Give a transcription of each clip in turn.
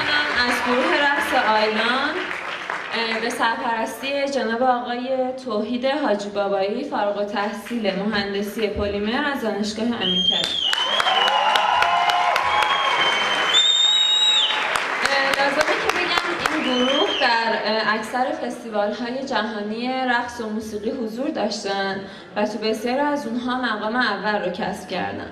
میکنم از گروه رقص آیلان به سرپرستی جناب آقای توحید حاجی بابایی، فارغ التحصیل مهندسی پلیمر از دانشگاه امیرکبیر. اکثر فستیوال‌های جهانی رقص و موسیقی حضور داشتن و تو بسیار از اونها مقام اول رو کسب کردن.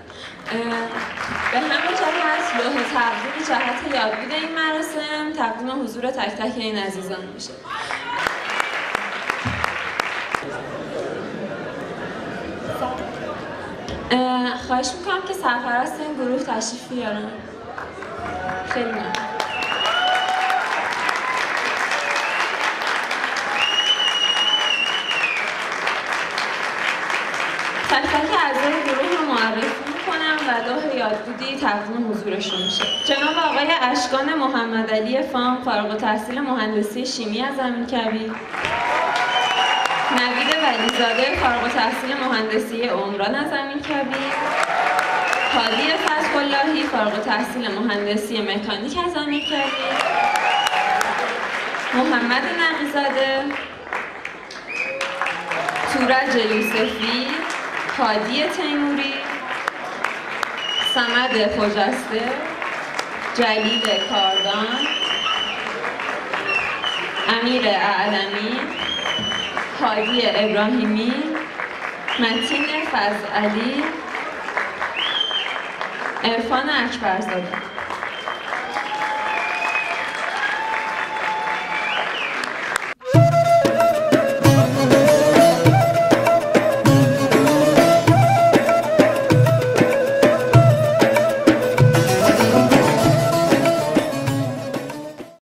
به همه جهت لوح تقدیر جهت یادبود این مراسم تقدیم حضور تک تک این عزیزان میشه. خواهش میکنم که سرپرست این گروه تشریف بیارن. خیلی ممنون. تک اعضای گروه رو معرفی میکنم و لوح یادبودی تقدیم حضورشون میشه. جناب آقای اشکان محمدعلی فام، فارغ التحصیل مهندسی شیمی از امیرکبیر. نوید ولیزاده، فارغ التحصیل مهندسی عمران از امیرکبیر. هادی تیموری، فارغ التحصیل مهندسی مکانیک از امیرکبیر. محمد نقیزاده، تورج یوسفی، هادی تیموری، سامد خجسته، جلیل کاردان، امیر عالمی، هادی ابراهیمی، متین فضلعلی، عرفان اکبرزاده.